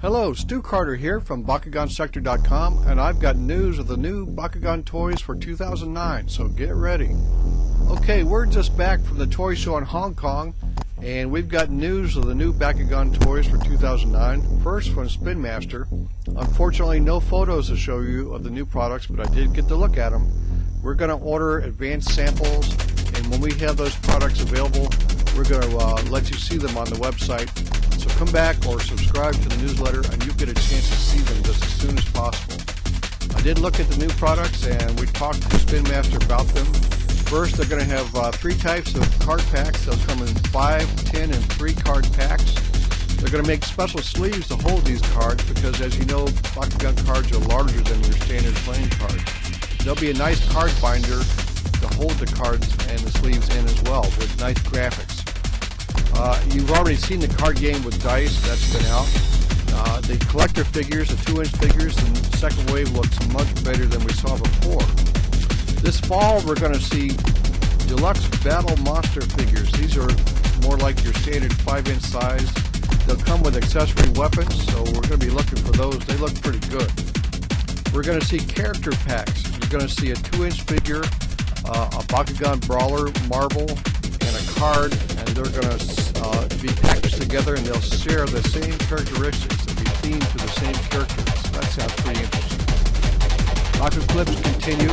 Hello, Stu Carter here from BakuganSector.com, and I've got news of the new Bakugan toys for 2009, so get ready. Okay, we're just back from the toy show in Hong Kong, and we've got news of the new Bakugan toys for 2009. First, from Spin Master. Unfortunately, no photos to show you of the new products, but I did get to look at them. We're going to order advanced samples, and when we have those products available, we're going to let you see them on the website. So come back or subscribe to the newsletter and you get a chance to see them just as soon as possible. I did look at the new products and we talked to Spin Master about them. First, they're going to have three types of card packs. They'll come in 5, 10, and 3 card packs. They're going to make special sleeves to hold these cards because, as you know, Bakugan cards are larger than your standard playing cards. There'll be a nice card binder to hold the cards and the sleeves in as well with nice graphics. You've already seen the card game with dice, that's been out. The collector figures, the 2-inch figures, and the second wave looks much better than we saw before. This fall we're going to see deluxe battle monster figures. These are more like your standard 5-inch size. They'll come with accessory weapons, so we're going to be looking for those. They look pretty good. We're going to see character packs. You're going to see a 2-inch figure, a Bakugan brawler marble, and a card, and they're going to be packaged together, and they'll share the same characteristics and be themed to the same characters. That sounds pretty interesting. Baku clips continue.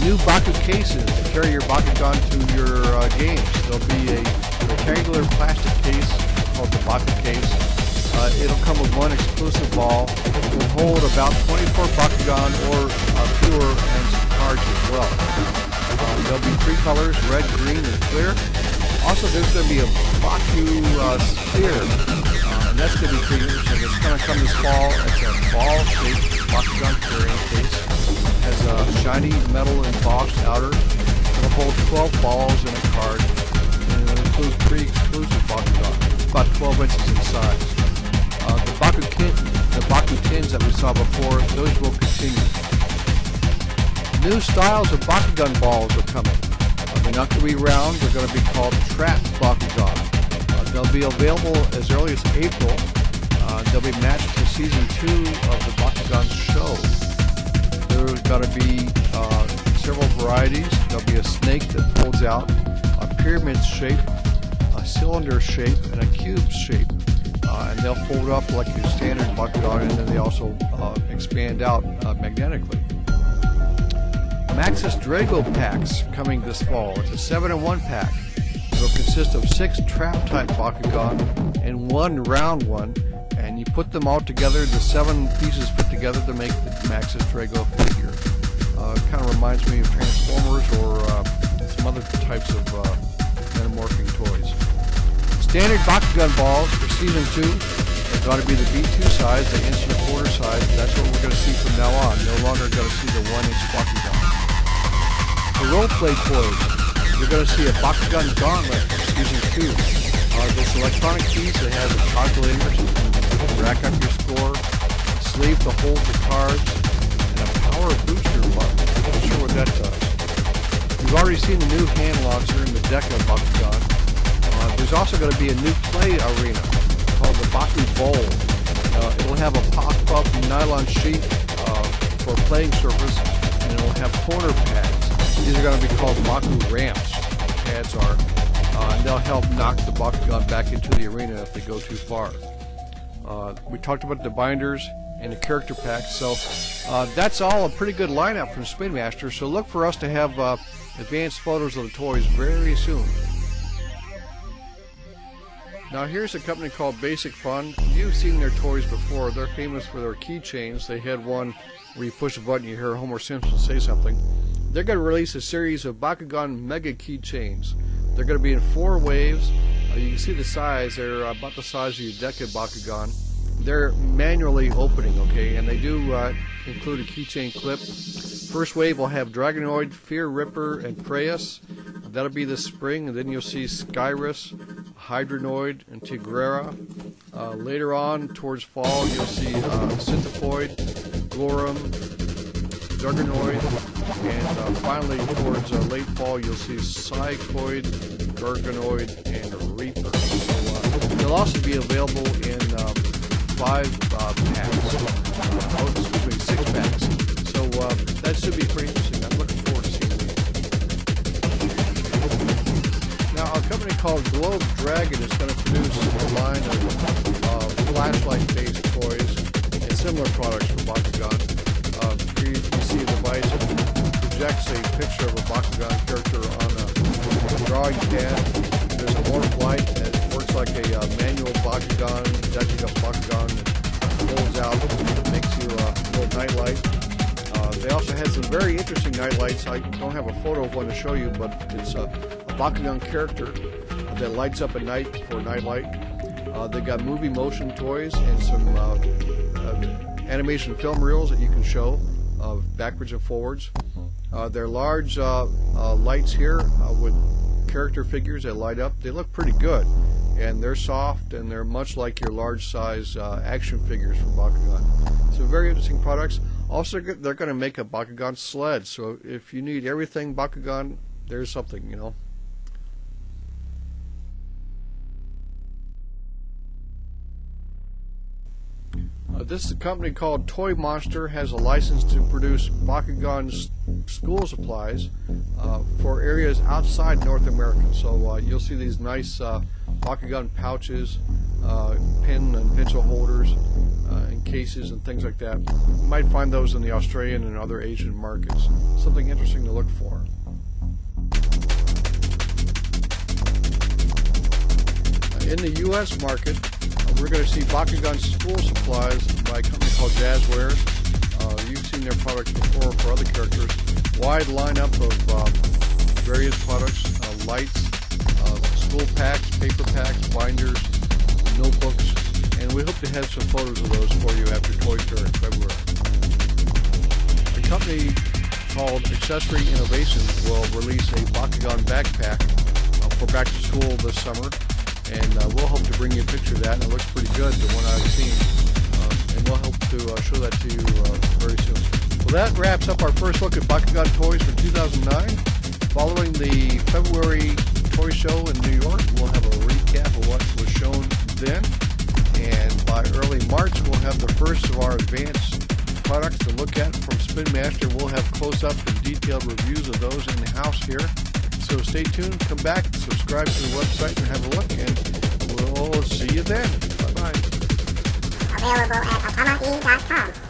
New Baku cases to carry your Bakugan to your games. There'll be a rectangular plastic case called the Baku case. It'll come with one exclusive ball. It will hold about 24 Bakugan or fewer and some cards as well. There'll be 3 colors, red, green, and clear. Also, there's going to be a Baku sphere, and that's going to be pretty interesting. It's going to come this fall. It's a ball-shaped Bakugan carrying case. It has a shiny metal embossed outer. It'll hold 12 balls in a card, and it'll include 3 exclusive Bakugan, about 12 inches in size. The Baku Tins that we saw before, those will continue. New styles of Bakugan balls are coming. They're not going to be round. They're going to be called Trap Bakugan. They'll be available as early as April. They'll be matched to Season 2 of the Bakugan show. There's going to be several varieties. There'll be a snake that folds out, a pyramid shape, a cylinder shape, and a cube shape. And they'll fold up like your standard Bakugan, and then they also expand out magnetically. Maxis Drago packs coming this fall. It's a 7-in-1 pack. It'll consist of 6 trap-type Bakugan and 1 round one, and you put them all together, the 7 pieces put together to make the Maxis Drago figure. Kind of reminds me of Transformers or some other types of metamorphing toys. Standard Bakugan balls for Season 2 are going to be the B2 size, the inch and a quarter size. That's what we're going to see from now on. No longer going to see the 1-inch Bakugan. The roleplay toys, you're going to see a Bakugan gauntlet for Season 2. This electronic piece that has a calculator, so you can rack up your score, a sleeve to hold the cards, and a power booster button. I'm not sure what that does. You've already seen the new hand launcher in the deck of Bakugan. There's also going to be a new play arena called the Baku Bowl. It'll have a pop-up nylon sheet for playing surface, and it'll have corner pads. These are going to be called Maku Ramps, the pads are, and they'll help knock the Bakugan back into the arena if they go too far. We talked about the binders and the character packs, so that's all a pretty good lineup from Spin Master, so look for us to have advanced photos of the toys very soon. Now here's a company called Basic Fun. You've seen their toys before. They're famous for their keychains. They had one where you push a button, you hear Homer Simpson say something. They're going to release a series of Bakugan Mega Keychains. They're going to be in 4 waves. You can see the size. They're about the size of your deck of Bakugan. They're manually opening, okay, and they do include a keychain clip. First wave will have Dragonoid, Fear Ripper, and Preus. That'll be this spring, and then you'll see Skyrus, Hydronoid, and Tigrera. Later on, towards fall, you'll see Syntiphoid, Glorum, Dragonoid, and finally, towards late fall, you'll see Psychoid, Gorgonoid, and Reaper. They'll also be available in 5 packs. Oh, excuse me, 6 packs. So that should be pretty interesting. I'm looking forward to seeing it. Now, a company called Globe Dragon is going to produce a line of flashlight-based toys and similar products for Bakugan. Here you can see the device projects a picture of a Bakugan character on a drawing pad. There's a warp light that works like a manual Bakugan, decking up Bakugan, and folds out, makes you a little nightlight. They also had some very interesting nightlights. I don't have a photo of one to show you, but it's a Bakugan character that lights up at night for nightlight. They got movie motion toys and some animation film reels that you can show backwards and forwards. They're large lights here with character figures that light up. They look pretty good, and they're soft, and they're much like your large size action figures from Bakugan. So very interesting products. Also, they're going to make a Bakugan sled, so if you need everything Bakugan, there's something, you know. This is a company called Toy Monster, has a license to produce Bakugan school supplies for areas outside North America. So you'll see these nice Bakugan pouches, pen and pencil holders, and cases and things like that. You might find those in the Australian and other Asian markets. Something interesting to look for. In the U.S. market, we're going to see Bakugan school supplies by a company called Jazzwares. You've seen their products before for other characters. Wide lineup of various products, lights, school packs, paper packs, binders, notebooks, and we hope to have some photos of those for you after Toy Fair in February. The company called Accessory Innovations will release a Bakugan backpack for back to school this summer. And we'll hope to bring you a picture of that, and it looks pretty good, the one I've seen. And we'll hope to show that to you very soon. Well, that wraps up our first look at Bakugan toys for 2009. Following the February toy show in New York, we'll have a recap of what was shown then. And by early March, we'll have the first of our advanced products to look at from Spin Master. We'll have close-up and detailed reviews of those in the house here. So stay tuned, come back, subscribe to the website, and have a look, and we'll see you then. Bye-bye. Available at Atamaii.com.